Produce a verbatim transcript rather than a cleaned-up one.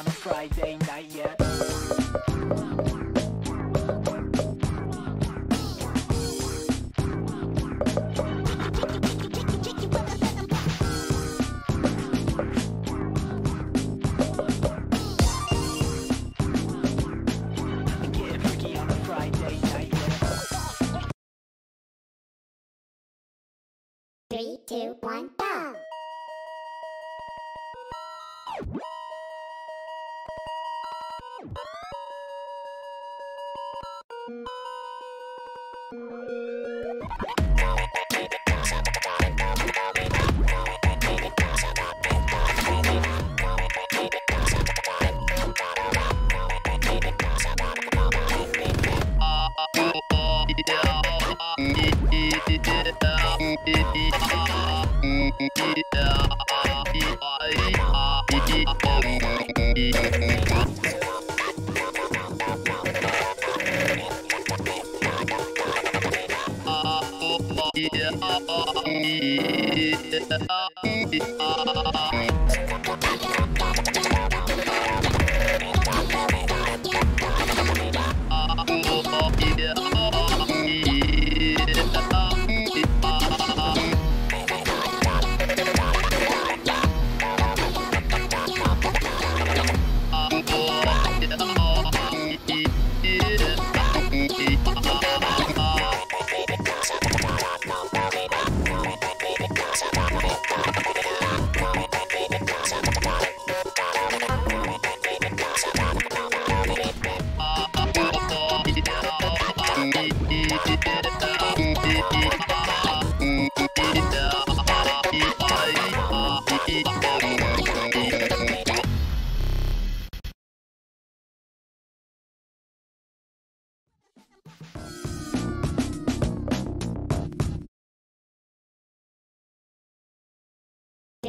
on a Friday night, yeah. Three, two, one, go!